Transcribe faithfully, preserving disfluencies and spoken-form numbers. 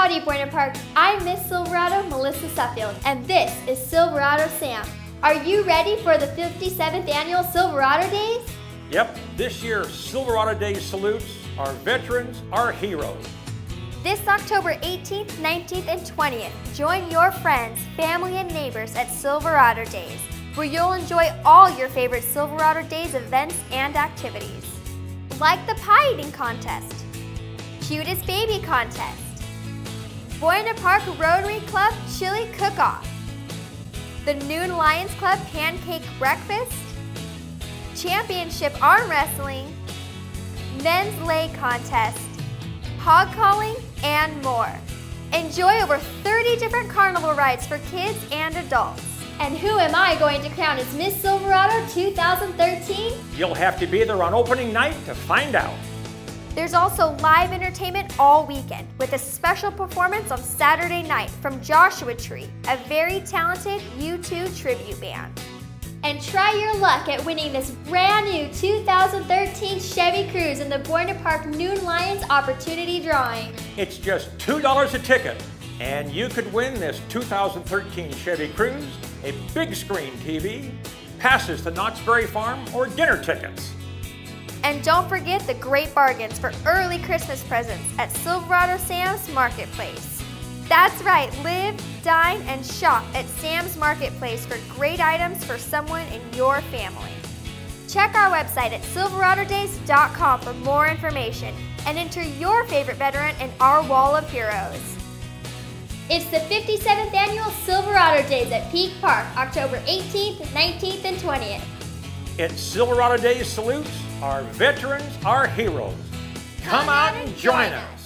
Howdy, Buena Park. I'm Miss Silverado, Melissa Suffield, and this is Silverado Sam. Are you ready for the fifty-seventh annual Silverado Days? Yep, this year Silverado Days salutes our veterans, our heroes. This October eighteenth, nineteenth, and twentieth, join your friends, family, and neighbors at Silverado Days, where you'll enjoy all your favorite Silverado Days events and activities, like the pie eating contest, cutest baby contest, Buena Park Rotary Club Chili Cook-Off, the Noon Lions Club Pancake Breakfast, Championship Arm Wrestling, Men's Lay Contest, Hog Calling, and more. Enjoy over thirty different carnival rides for kids and adults. And who am I going to crown as Miss Silverado two thousand thirteen? You'll have to be there on opening night to find out. There's also live entertainment all weekend with a special performance on Saturday night from Joshua Tree, a very talented U two tribute band. And try your luck at winning this brand new two thousand thirteen Chevy Cruze in the Buena Park Noon Lions Opportunity Drawing. It's just two dollars a ticket, and you could win this two thousand thirteen Chevy Cruze, a big screen T V, passes to Knott's Berry Farm, or dinner tickets. And don't forget the great bargains for early Christmas presents at Silverado Sam's Marketplace. That's right, live, dine, and shop at Sam's Marketplace for great items for someone in your family. Check our website at Silverado Days dot com for more information and enter your favorite veteran in our Wall of Heroes. It's the fifty-seventh annual Silverado Days at Peak Park, October eighteenth, nineteenth, and twentieth. It's Silverado Days salutes our veterans, our heroes. Come, Come out and join us. us.